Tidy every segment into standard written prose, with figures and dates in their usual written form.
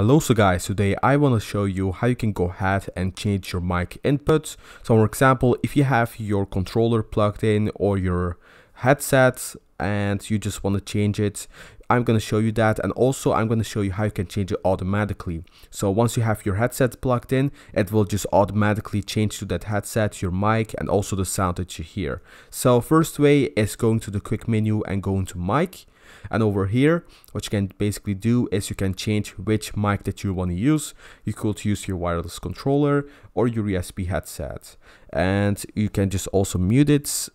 Hello, so guys, today I want to show you how you can go ahead and change your mic inputs. So for example, if you have your controller plugged in or your headset and you just want to change it, I'm going to show you that, and also I'm going to show you how you can change it automatically. So once you have your headset plugged in, it will just automatically change to that headset, your mic, and also the sound that you hear. So first way is going to the quick menu and going to mic. And over here, what you can basically do is you can change which mic that you want to use. You could use your wireless controller or your USB headset. And you can just also mute it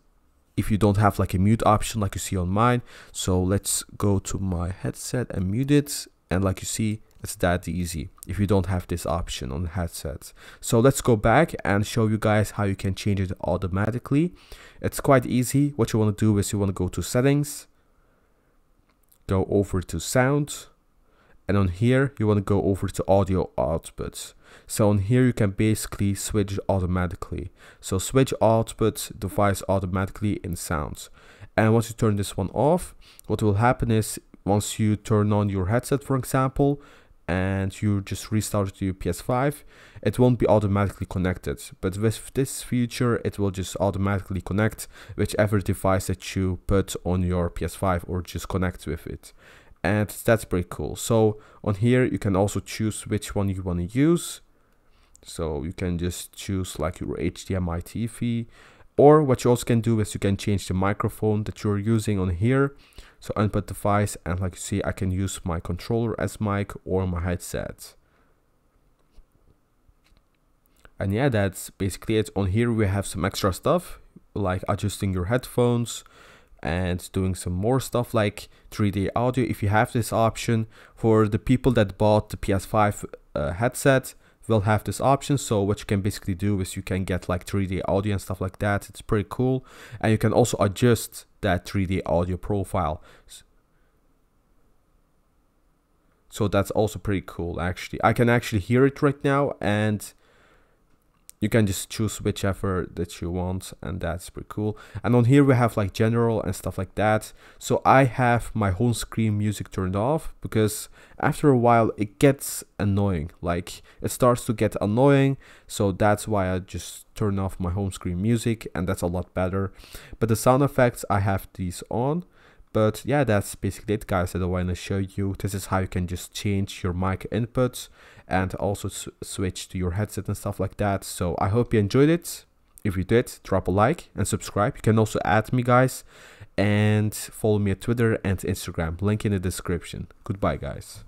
if you don't have like a mute option like you see on mine. So let's go to my headset and mute it. And like you see, it's that easy if you don't have this option on the headset. So let's go back and show you guys how you can change it automatically. It's quite easy. What you want to do is you want to go to settings. Go over to sound, and on here you want to go over to audio outputs. So on here you can basically switch automatically. So switch output device automatically in sounds. And once you turn this one off, what will happen is once you turn on your headset, for example, and you just restart your PS5, it won't be automatically connected. But with this feature, it will just automatically connect whichever device that you put on your PS5 or just connect with it. And that's pretty cool. So on here, you can also choose which one you want to use. So you can just choose like your HDMI TV. Or what you also can do is you can change the microphone that you're using on here. So input device, and like you see, I can use my controller as mic or my headset. And yeah, that's basically it. On here we have some extra stuff like adjusting your headphones and doing some more stuff like 3D audio if you have this option. For the people that bought the PS5 headset, will have this option. So what you can basically do is you can get like 3D audio and stuff like that. It's pretty cool. And you can also adjust that 3D audio profile. So that's also pretty cool actually. I can actually hear it right now, and you can just choose whichever that you want, and that's pretty cool. And on here we have like general and stuff like that. So I have my home screen music turned off because after a while it gets annoying. Like it starts to get annoying. So that's why I just turn off my home screen music, and that's a lot better. But the sound effects, I have these on. But yeah, that's basically it guys that I want to show you. This is how you can just change your mic inputs and also switch to your headset and stuff like that. So I hope you enjoyed it. If you did, drop a like and subscribe. You can also add me guys and follow me at Twitter and Instagram. Link in the description. Goodbye guys.